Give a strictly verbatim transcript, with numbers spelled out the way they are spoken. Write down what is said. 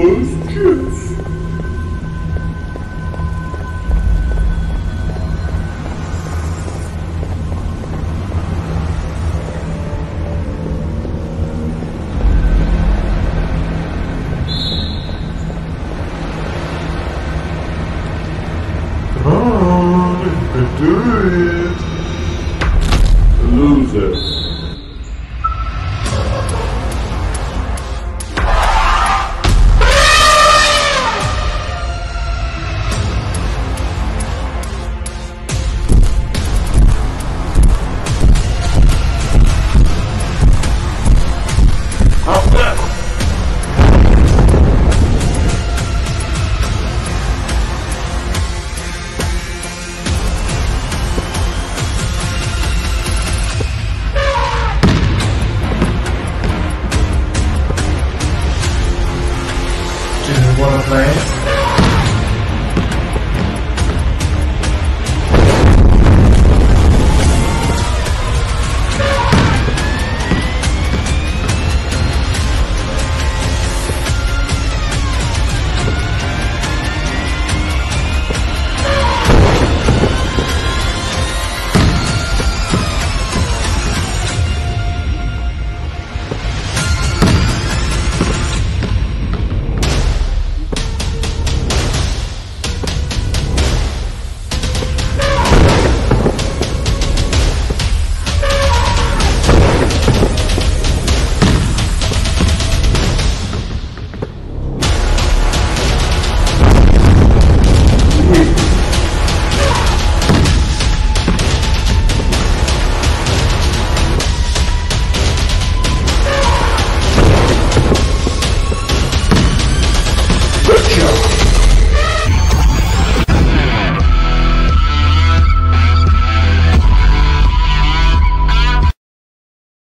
those kids. Come on, you can do it. Loser. Wanna play?